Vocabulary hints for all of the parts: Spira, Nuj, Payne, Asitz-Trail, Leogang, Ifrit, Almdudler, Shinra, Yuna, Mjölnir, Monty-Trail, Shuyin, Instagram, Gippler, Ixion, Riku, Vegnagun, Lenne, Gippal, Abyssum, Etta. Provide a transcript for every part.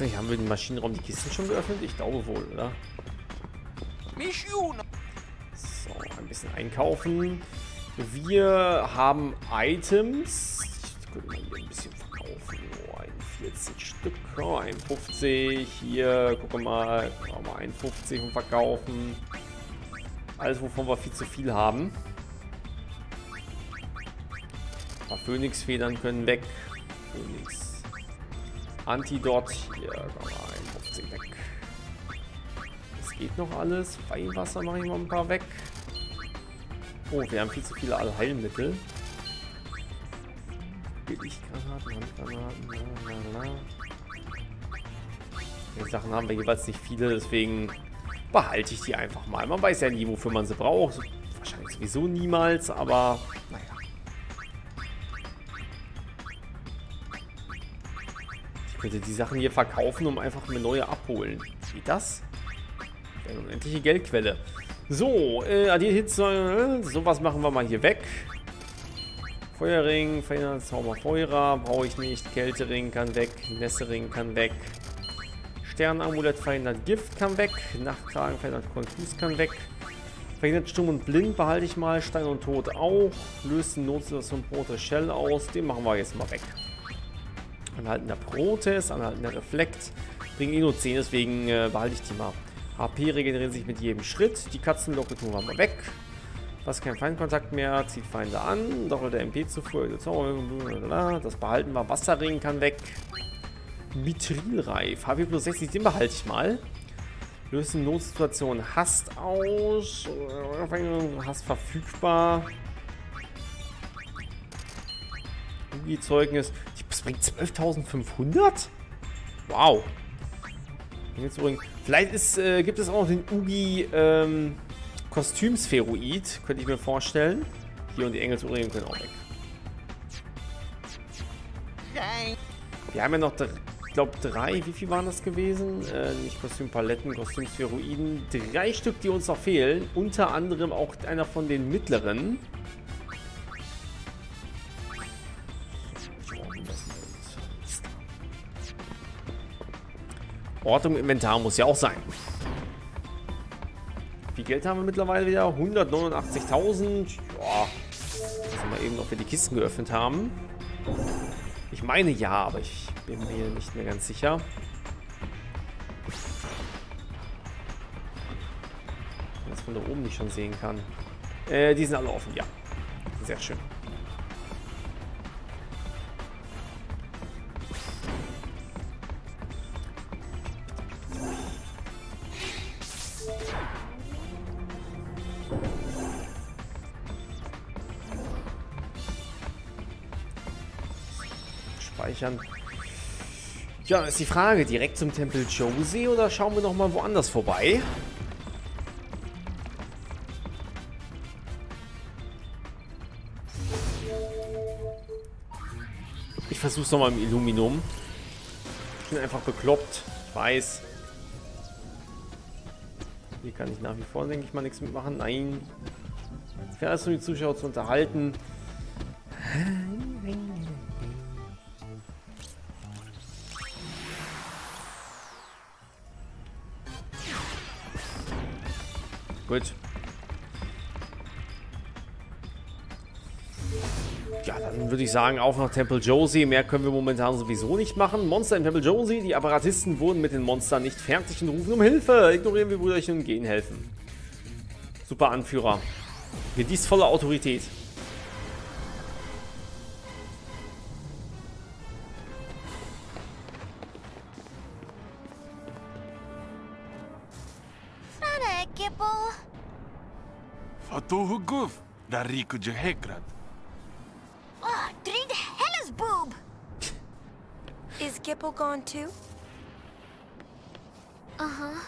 weiß nicht, haben wir im Maschinenraum die Kisten schon geöffnet? Ich glaube wohl, oder? So, ein bisschen einkaufen. Wir haben Items. Ich könnte mal hier ein bisschen verkaufen. Oh, 41 Stück. Oh, 51. Hier, guck mal. Oh, mal 51 und verkaufen. Alles, wovon wir viel zu viel haben. Ein paar Phönixfedern können weg. Phönix. Antidot. Hier, komm mal, 51 weg. Das geht noch alles. Weihwasser mache ich mal ein paar weg. Oh, wir haben viel zu viele Allheilmittel. Billiggranaten, Handgranaten, lalala. Die Sachen haben wir jeweils nicht viele, deswegen behalte ich die einfach mal. Man weiß ja nie, wofür man sie braucht. Wahrscheinlich sowieso niemals, aber naja. Ich könnte die Sachen hier verkaufen, um einfach eine neue abholen. Geht das? Eine unendliche Geldquelle. So, addiert Hits, sowas machen wir mal hier weg. Feuerring, Zauberfeuerer, brauche ich nicht. Kältering kann weg, Nässering kann weg. Sternamulett verhindert Gift kann weg. Nachtkragen verhindert Konfus kann weg. Verhindert Stumm und Blind behalte ich mal. Stein und Tod auch. Löst die Notsituation Prote Shell aus. Den machen wir jetzt mal weg. Anhaltender Protes, anhaltender Reflekt. Bringen eh nur 10, deswegen behalte ich die mal. HP regenerieren sich mit jedem Schritt. Die Katzenlocke tun wir mal weg. Was kein Feindkontakt mehr, zieht Feinde an. Doppelte MP zufuhr. Das behalten wir. Wasserring kann weg. Mithrilreif. HP plus 60, den behalte ich mal. Lösen Notsituation. Hast aus. Hast verfügbar. Zeugnis. Das bringt 12.500? Wow. Jetzt übrigens, vielleicht ist, gibt es auch noch den Ugi Kostümspheroid, könnte ich mir vorstellen. Hier und die Engelsohrringe können auch weg. Wir haben ja noch, ich glaube, drei, wie viel waren das gewesen? Nicht Kostümpaletten, Kostümspheroiden. 3 Stück, die uns noch fehlen. Unter anderem auch einer von den mittleren. Ortung im Inventar muss ja auch sein. Wie viel Geld haben wir mittlerweile wieder? 189.000. Ja. Müssen wir eben, ob wir die Kisten geöffnet haben. Ich meine ja, aber ich bin mir nicht mehr ganz sicher. Wenn das von da oben nicht schon sehen kann. Die sind alle offen, ja. Sehr schön. Ja, ist die Frage, direkt zum Tempel Jose oder schauen wir noch mal woanders vorbei? Ich versuch's noch mal im Illuminum. Ich bin einfach bekloppt, ich weiß. Hier kann ich nach wie vor, denke ich mal, nichts mitmachen. Nein. Ich werde alles, um die Zuschauer zu unterhalten. Gut. Ja, dann würde ich sagen, auf nach Tempel Josie. Mehr können wir momentan sowieso nicht machen. Monster in Tempel Josie. Die Apparatisten wurden mit den Monstern nicht fertig und rufen um Hilfe. Ignorieren wir Brüderchen und gehen helfen. Super Anführer. Genießvolle Autorität. Da Riku de Hegrad. Oh, drink the hellas boob! Is Gippal gone too? Uh-huh.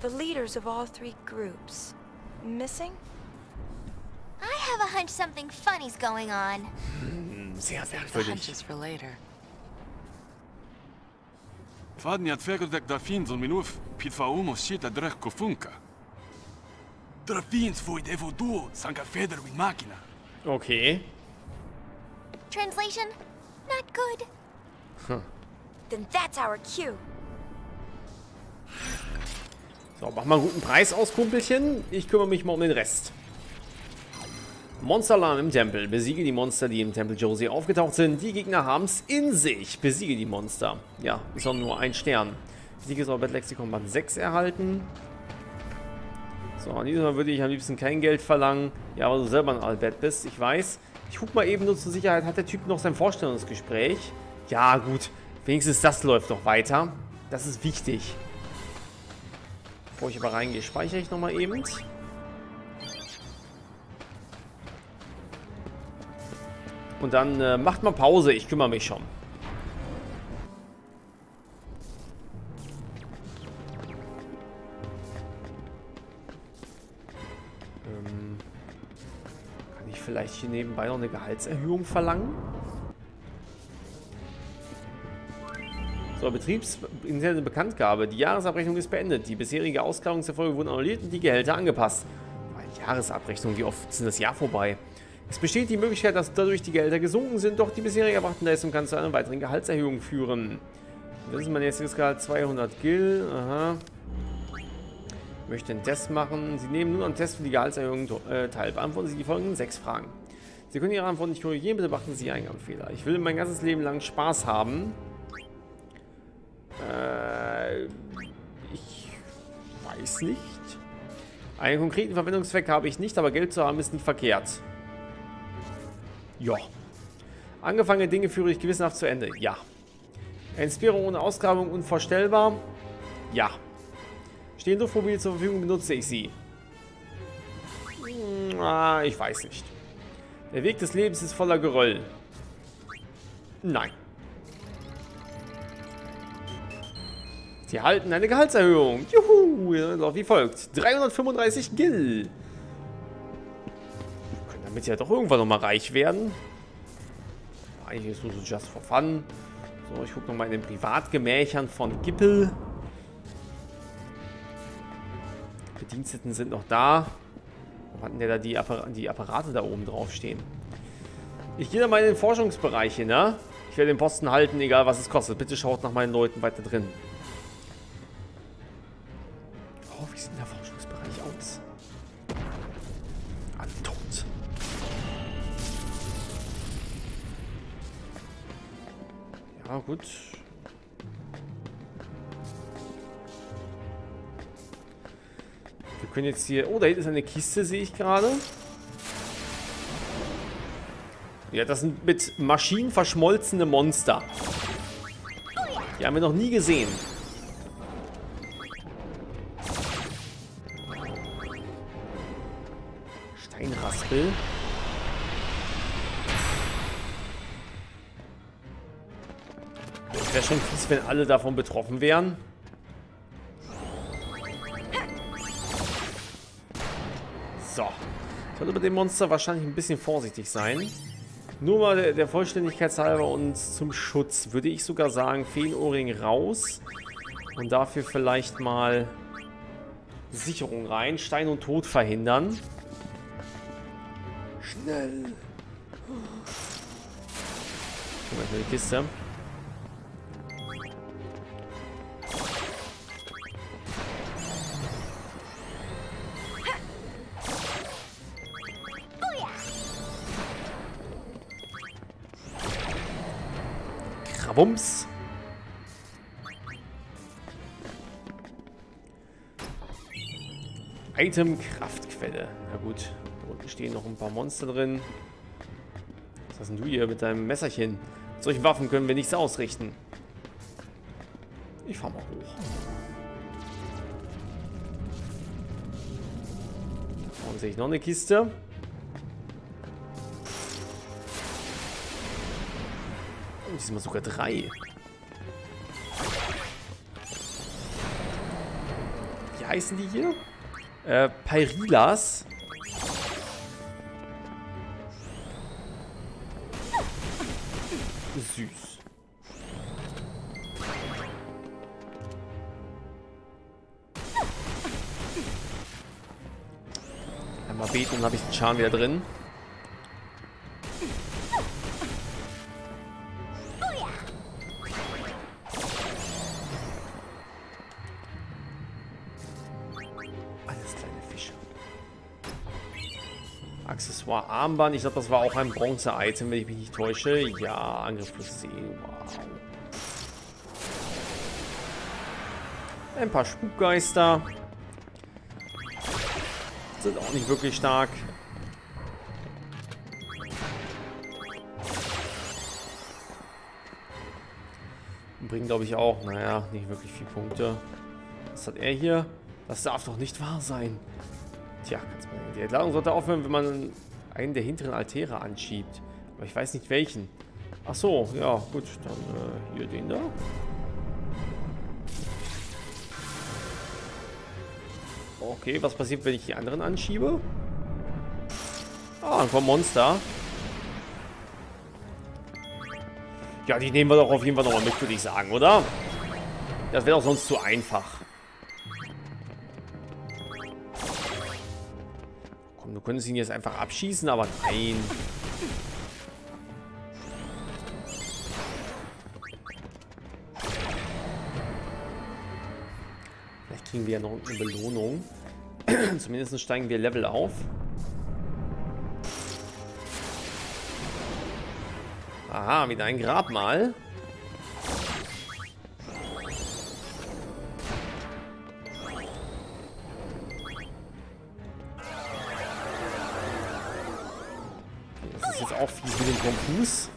The leaders of all 3 groups. Missing? I have a hunch something funny's going on. Sehr hunches for later. Fadniat Fegerdek da Finz und Minuf, Pitfaumo Shita Drech Kofunka. Okay. Translation? Not good. Huh. Then that's our cue. So, mach mal einen guten Preis aus, Kumpelchen. Ich kümmere mich mal um den Rest. Monsterladen im Tempel. Besiege die Monster, die im Tempel Josie aufgetaucht sind. Die Gegner haben es in sich. Besiege die Monster. Ja, ist auch nur ein Stern. Siegesorbett Lexikon Band 6 erhalten. So, an diesem Mal würde ich am liebsten kein Geld verlangen. Ja, weil du selber ein Albert bist, ich weiß. Ich guck mal eben nur zur Sicherheit, hat der Typ noch sein Vorstellungsgespräch? Ja, gut. Wenigstens das läuft noch weiter. Das ist wichtig. Bevor ich aber reingehe, speichere ich nochmal eben. Und dann macht mal Pause, ich kümmere mich schon. Kann ich vielleicht hier nebenbei noch eine Gehaltserhöhung verlangen? So, betriebsinterne Bekanntgabe. Die Jahresabrechnung ist beendet. Die bisherige Auszahlungserfolge wurden annulliert und die Gehälter angepasst. Eine Jahresabrechnung, wie oft ist das Jahr vorbei? Es besteht die Möglichkeit, dass dadurch die Gehälter gesunken sind, doch die bisherige erbrachten Leistung kann zu einer weiteren Gehaltserhöhung führen. Das ist mein jetziges Gehalt, 200 Gil. Aha. Ich möchte einen Test machen. Sie nehmen nun am Test für die Gehaltserhöhung teil. Beantworten Sie die folgenden 6 Fragen. Sie können Ihre Antworten nicht korrigieren, bitte beachten Sie Eingabefehler. Ich will mein ganzes Leben lang Spaß haben. Ich weiß nicht. Einen konkreten Verwendungszweck habe ich nicht, aber Geld zu haben ist nicht verkehrt. Ja. Angefangene Dinge führe ich gewissenhaft zu Ende. Ja. Entspirung ohne Ausgrabung unvorstellbar. Ja. Stehen Luftmobile zur Verfügung, benutze ich sie. Ich weiß nicht. Der Weg des Lebens ist voller Geröll. Nein. Sie erhalten eine Gehaltserhöhung. Juhu, wie folgt. 335 Gil. Wir können damit ja doch irgendwann nochmal reich werden. Eigentlich ist es so just for fun. So, ich gucke nochmal in den Privatgemächern von Gippel. Bediensteten sind noch da. Wo hatten der da die Apparate da oben drauf stehen? Ich gehe da mal in den Forschungsbereich hin, ne? Ich werde den Posten halten, egal was es kostet. Bitte schaut nach meinen Leuten weiter drin. Ah, gut. Wir können jetzt hier... Oh, da hinten ist eine Kiste, sehe ich gerade. Ja, das sind mit Maschinen verschmolzene Monster. Die haben wir noch nie gesehen. Steinraspel. Wäre schon fies, wenn alle davon betroffen wären. So. Ich sollte bei dem Monster wahrscheinlich ein bisschen vorsichtig sein. Nur mal der Vollständigkeit halber und zum Schutz würde ich sogar sagen, Feenohrring raus. Und dafür vielleicht mal Sicherung rein. Stein und Tod verhindern. Schnell. Guck mal, die Kiste. Bums. Item Kraftquelle. Na gut, da unten stehen noch ein paar Monster drin. Was hast denn du hier mit deinem Messerchen? Mit solchen Waffen können wir nichts ausrichten. Ich fahr mal hoch. Da vorne sehe ich noch eine Kiste. Diesmal sogar 3. Wie heißen die hier? Pyrilas. Süß. Einmal beten, dann habe ich den Charme wieder drin. Accessoire Armband. Ich glaube, das war auch ein Bronze-Item, wenn ich mich nicht täusche. Ja, Angriff plus C. Wow. Ein paar Spukgeister. Sind auch nicht wirklich stark. Bringen, glaube ich, auch, naja, nicht wirklich viele Punkte. Was hat er hier? Das darf doch nicht wahr sein. Tja, die Entladung sollte aufhören, wenn man einen der hinteren Altäre anschiebt. Aber ich weiß nicht welchen. Ach so, ja, gut, dann hier den da. Okay, was passiert, wenn ich die anderen anschiebe? Ah, dann kommt Monster. Ja, die nehmen wir doch auf jeden Fall nochmal mit, würde ich sagen, oder? Das wäre doch sonst zu einfach. Komm, du könntest ihn jetzt einfach abschießen, aber nein. Vielleicht kriegen wir ja noch eine Belohnung. Zumindest steigen wir Level auf. Aha, wieder ein Grabmal. Das ist jetzt auch viel für den Kompus.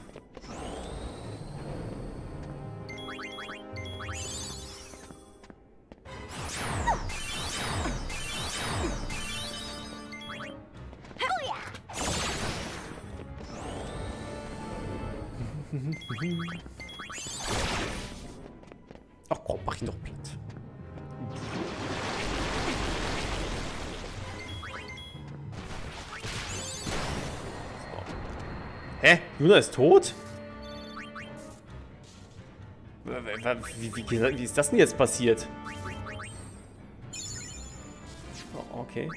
Ach komm, mach ihn doch platt. So. Hä? Yuna ist tot? Wie ist das denn jetzt passiert? Oh, okay.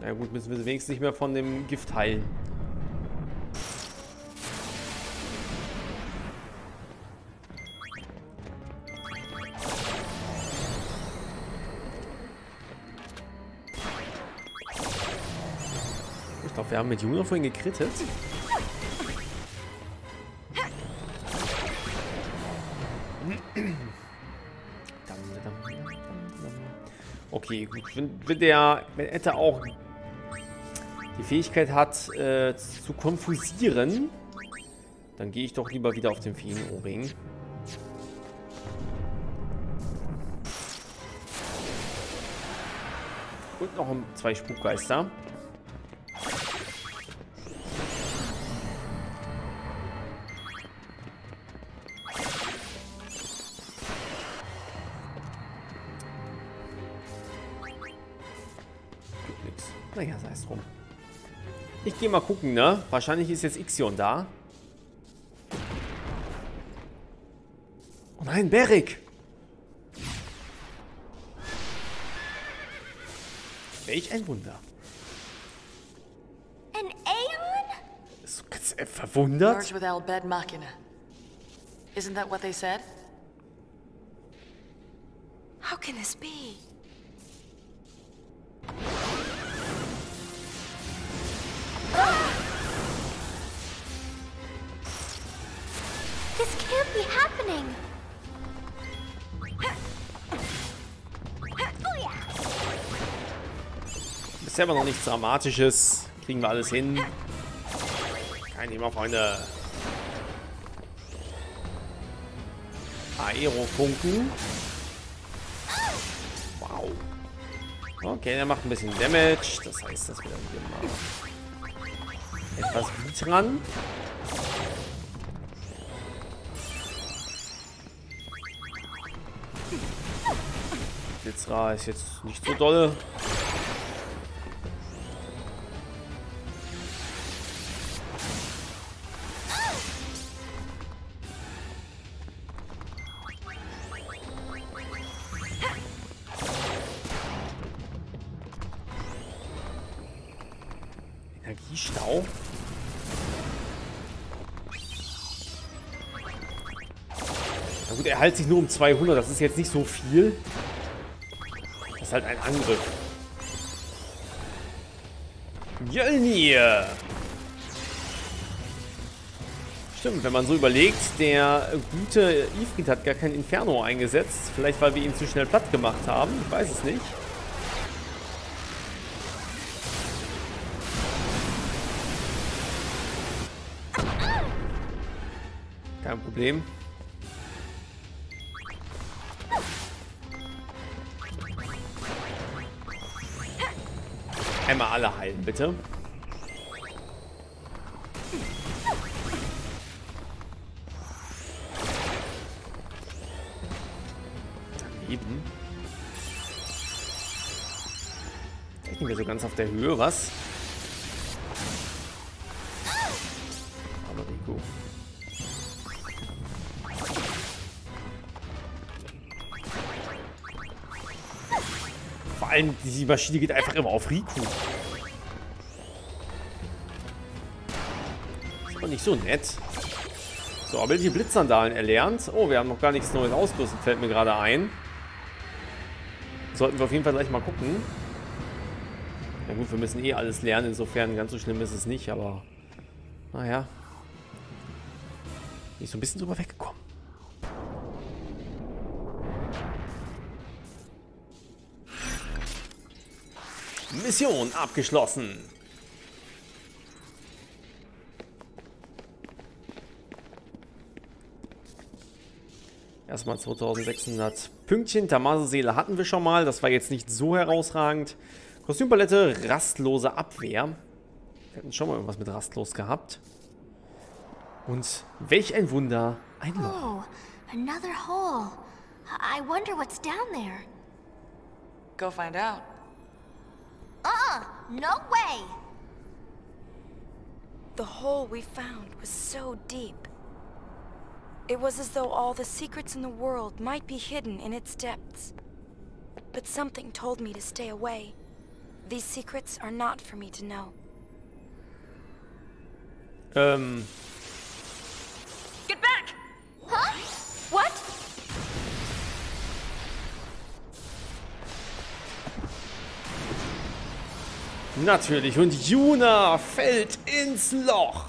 Na ja, gut, müssen wir wenigstens nicht mehr von dem Gift heilen. Ich glaube, wir haben mit Yuna vorhin gekrittet. Okay, gut. Wenn Etta auch die Fähigkeit hat, zu konfusieren, dann gehe ich doch lieber wieder auf den Feen-Ohrring. Und noch 2 Spukgeister. Gibt nichts. Naja, sei es drum. Ich gehe mal gucken, ne? Wahrscheinlich ist jetzt Ixion da. Oh nein, Beric! Welch ein Wunder. Ein Aeon? Bist du ganz verwundert? Isn't that what they said? How can this be? Ist ja aber noch nichts Dramatisches. Kriegen wir alles hin. Kein Thema, Freunde. Aerofunken. Wow. Okay, der macht ein bisschen Damage. Das heißt, dass wir dann etwas Beat ran. Blitzra ist jetzt nicht so dolle. Energiestau. Na gut, er heilt sich nur um 200. Das ist jetzt nicht so viel. ist halt ein Angriff. Mjölnir! Stimmt, wenn man so überlegt, der gute Ifrit hat gar kein Inferno eingesetzt. Vielleicht, weil wir ihn zu schnell platt gemacht haben. Ich weiß es nicht. Kein Problem. Einmal alle heilen, bitte. Daneben. Denken wir so ganz auf der Höhe, was? Aber Riku. Vor allem, die Maschine geht einfach immer auf Riku. Ist aber nicht so nett. So, aber die Blitzsandalen erlernt. Oh, wir haben noch gar nichts Neues ausgerüstet, fällt mir gerade ein. Sollten wir auf jeden Fall gleich mal gucken. Na gut, wir müssen eh alles lernen, insofern ganz so schlimm ist es nicht, aber naja. Bin ich so ein bisschen drüber weggekommen. Mission abgeschlossen. Erstmal 2600 Pünktchen. Tamaseseele hatten wir schon mal. Das war jetzt nicht so herausragend. Kostümpalette, rastlose Abwehr. Wir hatten schon mal irgendwas mit rastlos gehabt. Und welch ein Wunder, ein Loch. Oh, another hole. I wonder what's down there. Go find out. No way. The hole we found was so deep. It was as though all the secrets in the world might be hidden in its depths. But something told me to stay away. These secrets are not for me to know. Get back! Huh? What? Natürlich, und Yuna fällt ins Loch.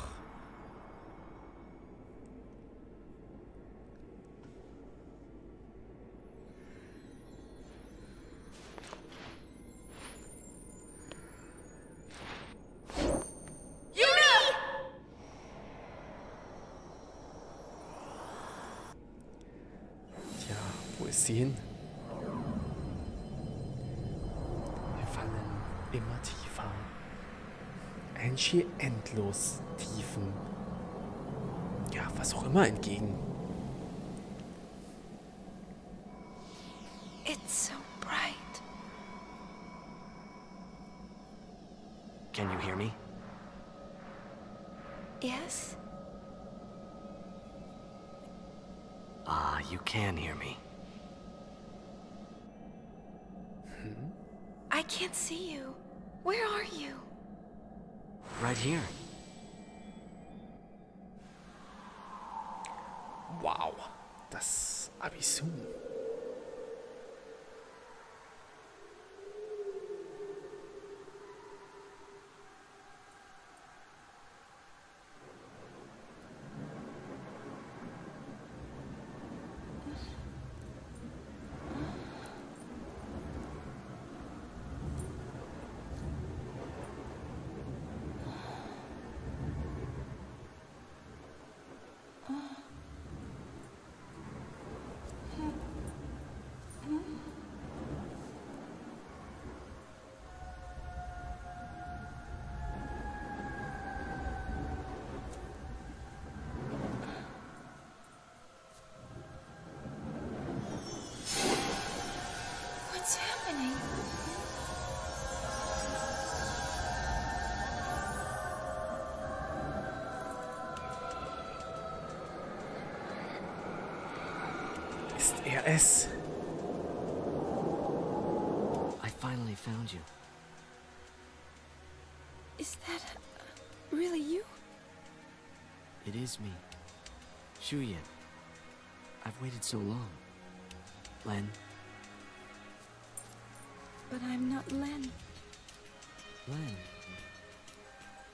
Sie hin. Wir fallen immer tiefer. Ein schier endlos Tiefen. Ja, was auch immer entgegen. It's so bright. Can you hear me? Yes. Ah, you can hear me. I can't see you. Where are you? Right here. Wow, das Abyssum. Ist er es? I finally found you. Is that really you? It is me. Shuyin. I've waited so long. Lenne. But I'm not Lenne. Lenne?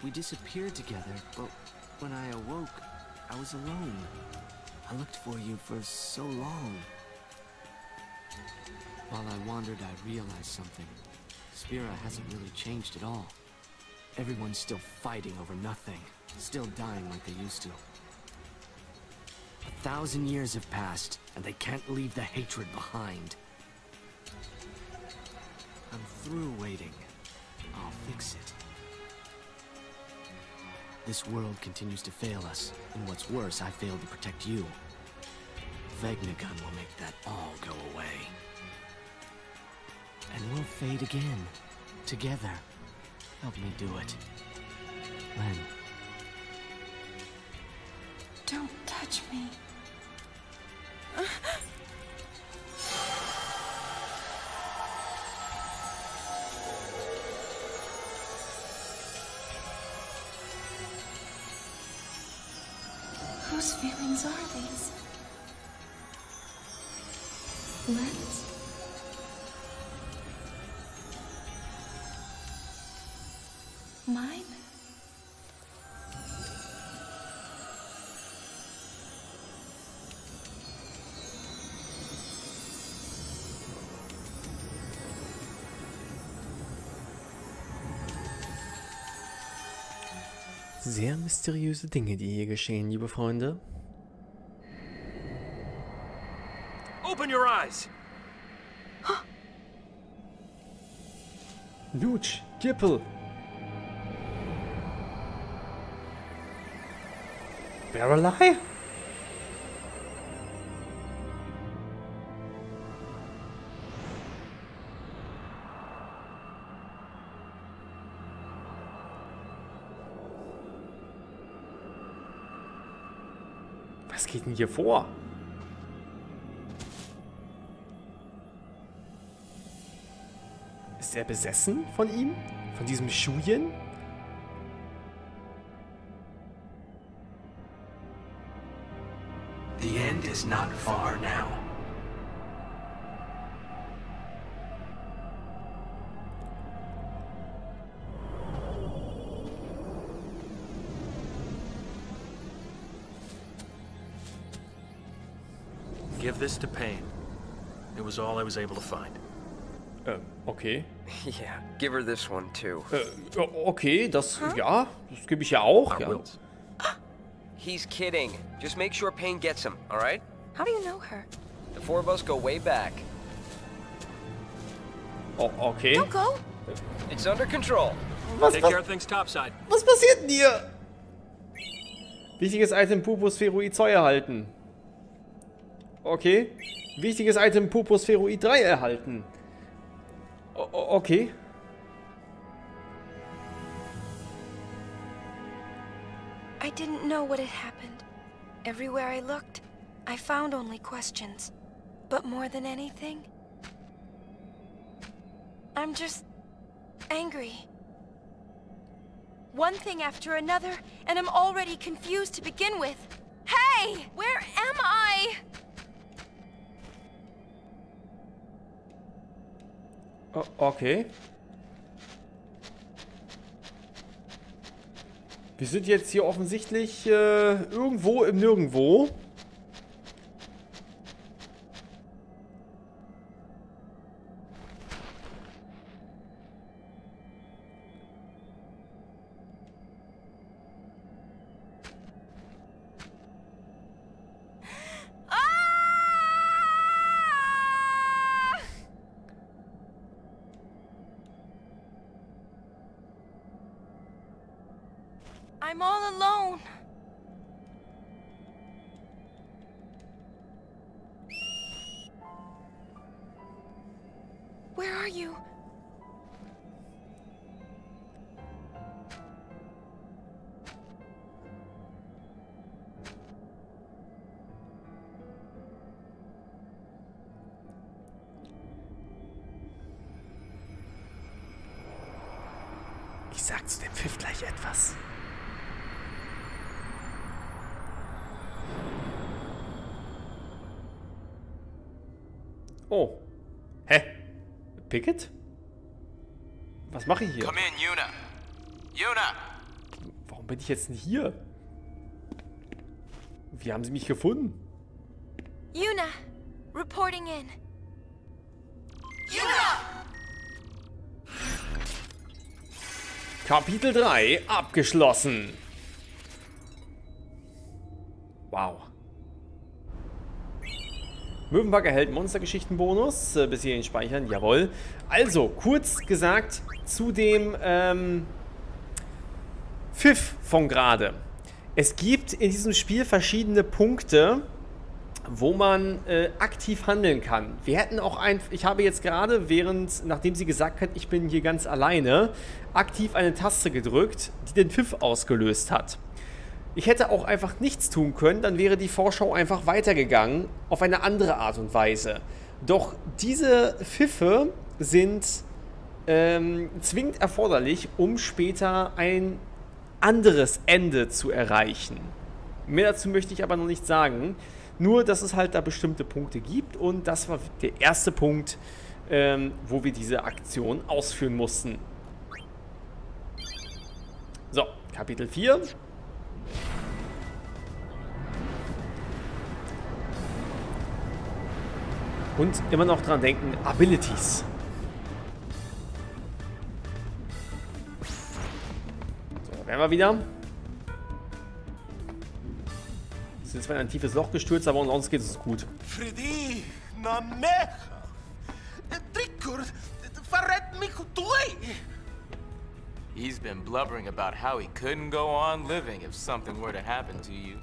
We disappeared together, but when I awoke, I was alone. I looked for you for so long. While I wandered, I realized something. Spira hasn't really changed at all. Everyone's still fighting over nothing, still dying like they used to. 1,000 years have passed, and they can't leave the hatred behind. I'm through waiting. I'll fix it. This world continues to fail us, and what's worse, I failed to protect you. Vegnagun will make that all go away. And we'll fade again. Together. Help me do it. Lenne. Don't touch me. Whose feelings are these? Lenne's? Mine? Sehr mysteriöse Dinge, die hier geschehen, liebe Freunde. Open your eyes. Huh? Nuj, Gippal. They're alive. Was geht denn hier vor? Ist er besessen von ihm? Von diesem Shuyin? The end is not far now. Give this to Payne. It was all I was able to find. Okay. Yeah, give her this one too. Okay, das, ja, das gebe ich ja auch. Ja. He's kidding. Just make sure Payne gets him, all right? How do you know her? The four of us go way back. Oh, okay. Don't go. It's under control. Take care of things topside. Was passiert denn hier? Wichtiges Item Pupus-Spheroid 2 erhalten. Okay. Wichtiges Item Pupus-Spheroid 3 erhalten. Okay. I didn't know what had happened. Everywhere I looked, I found only questions. But more than anything, I'm just angry. One thing after another, and I'm already confused to begin with. Hey! Where am I? Okay. Wir sind jetzt hier offensichtlich irgendwo im Nirgendwo. I'm all alone. Where are you? Ich sag zu dem Pfiff gleich etwas. Oh. Hä? Picket? Was mache ich hier? Komm in, Yuna. Yuna! Warum bin ich jetzt nicht hier? Wie haben sie mich gefunden? Yuna! Reporting in. Yuna! Kapitel 3 abgeschlossen. Wow. Möwenpack erhält Monstergeschichten-Bonus. Bis hierhin speichern, jawohl. Also, kurz gesagt zu dem Pfiff von gerade. Es gibt in diesem Spiel verschiedene Punkte, wo man aktiv handeln kann. Wir hätten auch ein... Ich habe jetzt gerade, nachdem sie gesagt hat, ich bin hier ganz alleine, aktiv eine Taste gedrückt, die den Pfiff ausgelöst hat. Ich hätte auch einfach nichts tun können, dann wäre die Vorschau einfach weitergegangen, auf eine andere Art und Weise. Doch diese Pfiffe sind zwingend erforderlich, um später ein anderes Ende zu erreichen. Mehr dazu möchte ich aber noch nicht sagen. Nur, dass es halt da bestimmte Punkte gibt und das war der erste Punkt, wo wir diese Aktion ausführen mussten. So, Kapitel 4. Und immer noch dran denken, Abilities. So, da wären wir wieder. Sind zwar in ein tiefes Loch gestürzt, aber sonst geht es gut. Fredi, na mehr. Trickur, verrät mich durch. He's been blubbering about how he couldn't go on living if something were to happen to you.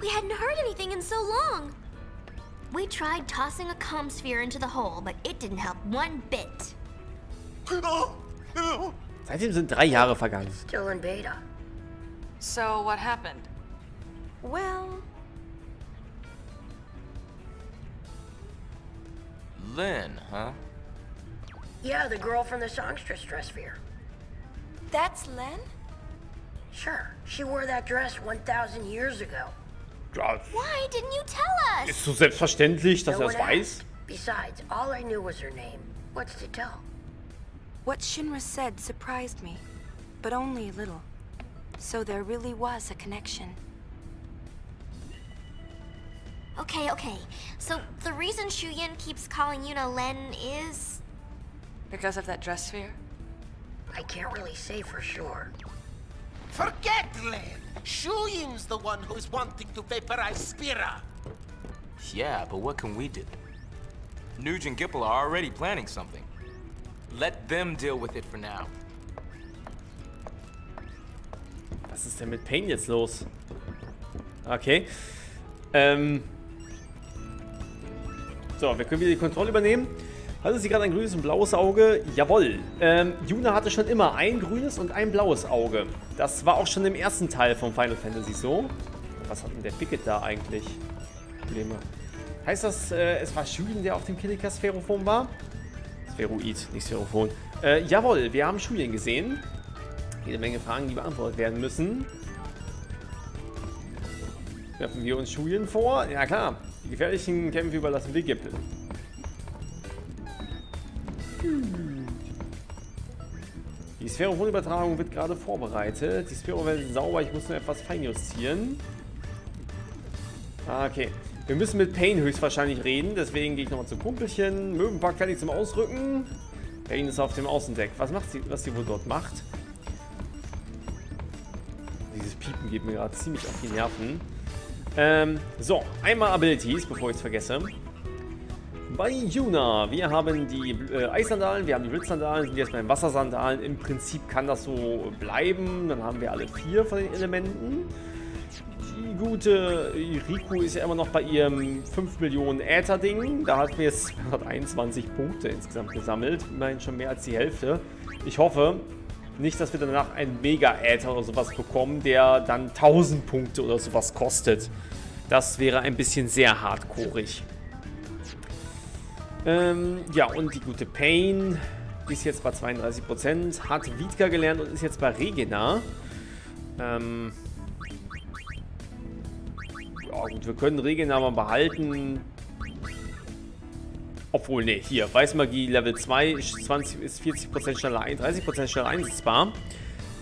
We hadn't heard anything in so long. We tried tossing a comm sphere into the hole, but it didn't help one bit. Seitdem sind 3 Jahre vergangen. Still in beta. So what happened? Well... Lenne, huh? Yeah, the girl from the songstress dress sphere. That's Lenne? Sure. She wore that dress 1,000 years ago. Why didn't you tell us? Ist so selbstverständlich, dass er es weiß. Besides, all I knew was her name. What's to tell? What Shinra said surprised me, but only a little. So there really was a connection. Okay, okay. So the reason Shuyin keeps calling Yuna Lenne is... because of that dress sphere? I can't really say for sure. Forget Lenne! Shuyin's the one who's wanting to vaporize Spira! Yeah, but what can we do? Nuj and Gippler are already planning something. Let them deal with it for now. Was ist denn mit Payne jetzt los? Okay. So, wir können wieder die Kontrolle übernehmen. Hatte sie gerade ein grünes und blaues Auge? Jawohl. Yuna hatte schon immer ein grünes und ein blaues Auge. Das war auch schon im ersten Teil von Final Fantasy so. Was hat denn der Picket da eigentlich? Probleme. Heißt das, es war Shuyin, der auf dem Killiker-Sphärophon war? Spheroid, nicht Sphärophon. Jawohl, wir haben Shuyin gesehen. Jede Menge Fragen, die beantwortet werden müssen. Werfen wir uns Shuyin vor? Ja klar. Die gefährlichen Kämpfe überlassen wir Gippel. Die Sphärofonübertragung wird gerade vorbereitet. Die Sphärowelt ist sauber, ich muss nur etwas feinjustieren. Okay. Wir müssen mit Payne höchstwahrscheinlich reden, deswegen gehe ich nochmal zum Kumpelchen. Möwenpack fertig zum Ausrücken. Payne ist auf dem Außendeck. Was macht sie, was sie wohl dort macht? Dieses Piepen geht mir gerade ziemlich auf die Nerven. So, einmal Abilities, bevor ich es vergesse. Bei Yuna, wir haben die Eissandalen, wir haben die Blitzsandalen, sind jetzt bei den Wassersandalen. Im Prinzip kann das so bleiben. Dann haben wir alle 4 von den Elementen. Die gute Riku ist ja immer noch bei ihrem 5 Millionen Äther-Ding. Da hat mir jetzt 121 Punkte insgesamt gesammelt. Immerhin schon mehr als die Hälfte. Ich hoffe nicht, dass wir danach einen Mega-Äther oder sowas bekommen, der dann 1000 Punkte oder sowas kostet. Das wäre ein bisschen sehr hardcoreig. Ja, und die gute Payne, die ist jetzt bei 32%, hat Vitka gelernt und ist jetzt bei Regina. Ja gut, wir können Regina mal behalten. Obwohl, ne, hier, Weißmagie Level 2 ist 40% schneller, 30% schneller einsetzbar.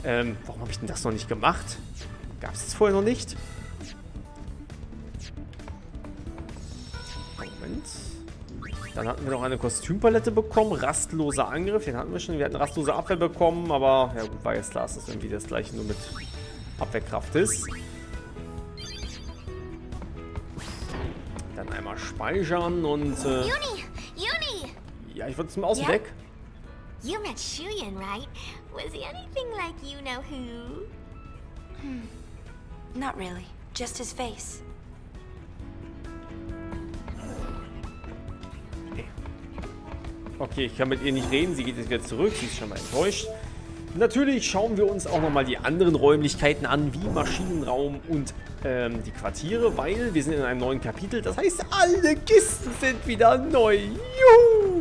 Warum habe ich denn das noch nicht gemacht? Gab es das vorher noch nicht? Moment. Dann hatten wir noch eine Kostümpalette bekommen. Rastloser Angriff, den hatten wir schon. Wir hatten rastlose Abwehr bekommen, aber ja gut, war jetzt klar, dass das irgendwie das gleiche nur mit Abwehrkraft ist. Dann einmal speichern und... ja, ich wollte zum Außen weg. You met Shuyin, right? Was he anything like you know who? Not really. Just his face. Okay, ich kann mit ihr nicht reden. Sie geht jetzt wieder zurück. Sie ist schon mal enttäuscht. Natürlich schauen wir uns auch nochmal die anderen Räumlichkeiten an, wie Maschinenraum und die Quartiere, weil wir sind in einem neuen Kapitel. Das heißt, alle Kisten sind wieder neu. Juhu!